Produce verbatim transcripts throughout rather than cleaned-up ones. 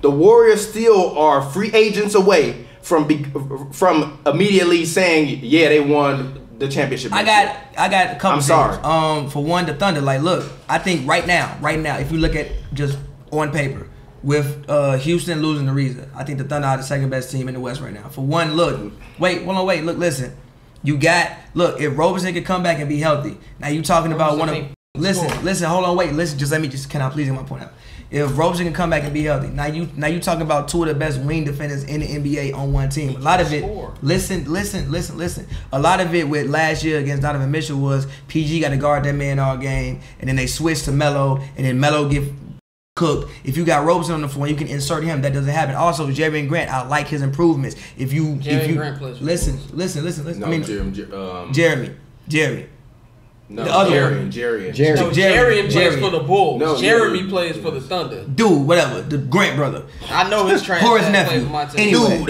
The Warriors still are free agents away from be from immediately saying, yeah, they won the championship. I got I got a couple I'm things. sorry. Um, for one, the Thunder. Like, look, I think right now, right now, if you look at just on paper, with uh, Houston losing to Reason, I think the Thunder are the second best team in the West right now. For one, look, wait, hold on, wait, look, listen. You got, look, if Roberson could come back and be healthy. Now you talking about Roberson one of, listen, score. listen, hold on, wait, listen, just let me, just, can I please get my point out? If Roberson can come back and be healthy, now you, now you talking about two of the best wing defenders in the N B A on one team. A lot of it, listen, listen, listen, listen. A lot of it with last year against Donovan Mitchell was P G got to guard that man all game, and then they switched to Melo, and then Melo get cooked. If you got Roberson on the floor, you can insert him. That doesn't happen. Also, Jerami Grant, I like his improvements. If you, Jerami if you Grant plays listen, listen, listen, listen. No, I mean, Jerami, um, Jerami, Jerami. No, the other Jerry, one. Jerry, Jerry. No, Jerry plays Jerry. for the Bulls. No, Jeremy Jerry. plays for the Thunder. Dude, whatever. The Grant brother. I know his trash. Horace nephew. Anyway,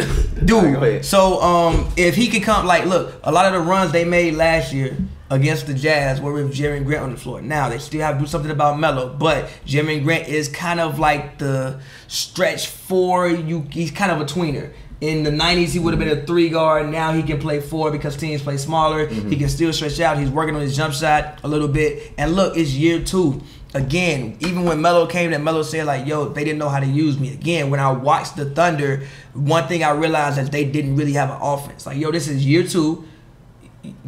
dude, dude. So, um, if he could come, like, look, a lot of the runs they made last year against the Jazz were with Jerami Grant on the floor. Now they still have to do something about Melo, but Jerami Grant is kind of like the stretch four. You, he's kind of a tweener. In the nineties, he would have been a three guard. Now he can play four because teams play smaller. Mm-hmm. He can still stretch out. He's working on his jump shot a little bit. And look, it's year two. Again, even when Melo came, that Melo said, like, yo, they didn't know how to use me. Again, when I watched the Thunder, one thing I realized that they didn't really have an offense. Like, yo, this is year two.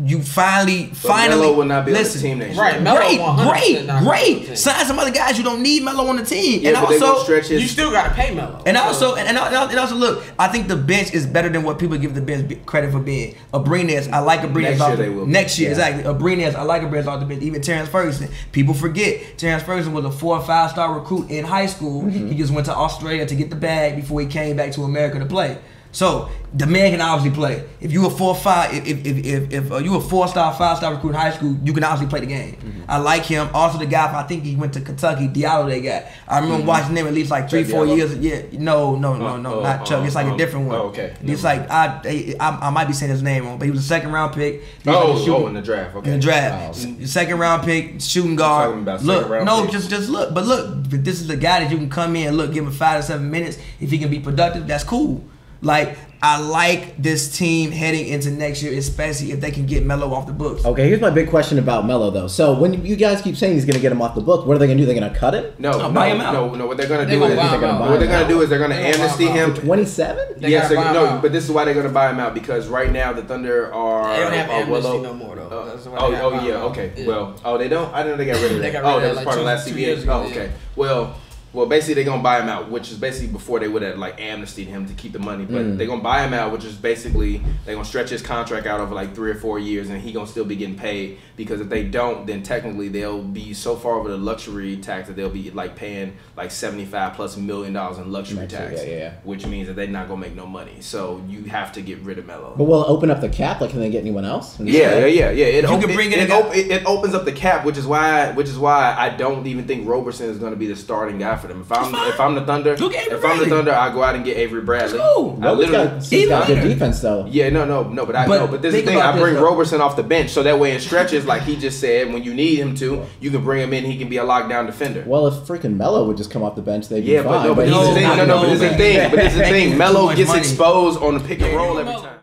You finally, but finally. Melo will not be listen, on the team next right, year. Melo great, great, great. Sign some other guys. You don't need Melo on the team. Yeah, and also, his... you still gotta pay Melo. And also, and, and, and also, look, I think the bench is better than what people give the bench credit for being. Abrines, I like Abrines. Next year, the, they will next year yeah. exactly. Abrines, I like Abrines off the bench. Even Terrence Ferguson. People forget Terrence Ferguson was a four or five star recruit in high school. Mm-hmm. He just went to Australia to get the bag before he came back to America to play. So the man can obviously play. If you a four five, if if if, if, if uh, you a four star, five star recruit in high school, you can obviously play the game. Mm-hmm. I like him. Also, the guy, I think he went to Kentucky. Diallo, they got. I remember mm-hmm. watching him at least like three, Chuck four Diallo? years. Yeah, no, no, no, no, oh, not oh, Chuck. It's like um, a different one. Oh, okay. It's no. like I, I, I might be saying his name on, but he was a second round pick. Oh, like oh, in the draft. Okay. In the draft, oh, okay. second round pick, shooting guard. About look, no, pick. just just look. But look, but this is the guy that you can come in and look, give him five to seven minutes. If he can be productive, that's cool. Like, I like this team heading into next year, especially if they can get Melo off the books. Okay, here's my big question about Melo, though. So, when you guys keep saying he's going to get him off the book, what are they going to do? They're going to cut him? No, no, buy him out. no, no. What they're going to do is they're going to do is they're going to amnesty him. twenty-seven? Yes, no, but this is why they're going to buy him out, because right now the Thunder are. They don't have amnesty no more, though. Oh, oh yeah, okay. Well, oh, they don't? I didn't know they got rid of that. Oh, that was part of last C B A. Oh, okay. Well. Well, basically, they're going to buy him out, which is basically before they would have, like, amnestied him to keep the money. But mm. they're going to buy him out, which is basically they're going to stretch his contract out over, like, three or four years, and he's going to still be getting paid. Because if they don't, then technically they'll be so far over the luxury tax that they'll be, like, paying, like, seventy-five plus million dollars in luxury That's tax. It, yeah, yeah. Which means that they're not going to make no money. So you have to get rid of Melo. But will it open up the cap? Like, can they get anyone else? Yeah, yeah, yeah, yeah. It, you can bring it, it, it, op it, it opens up the cap, which is why, which is why I don't even think Roberson is going to be the starting guy for them. If I'm if I'm the Thunder, if I'm the Thunder, I go out and get Avery Bradley. Cool. I literally he's got good defense though. Yeah, no, no, no. But I know. But, but this is the thing. I bring this, Roberson off the bench, so that way in stretches, like he just said, when you need him to, you can bring him in. He can be a lockdown defender. Well, if freaking Melo would just come off the bench, they'd be yeah, fine. But no, but this is the thing. No, no, but this is the thing. But this is the thing. Melo gets exposed on the pick and roll every time.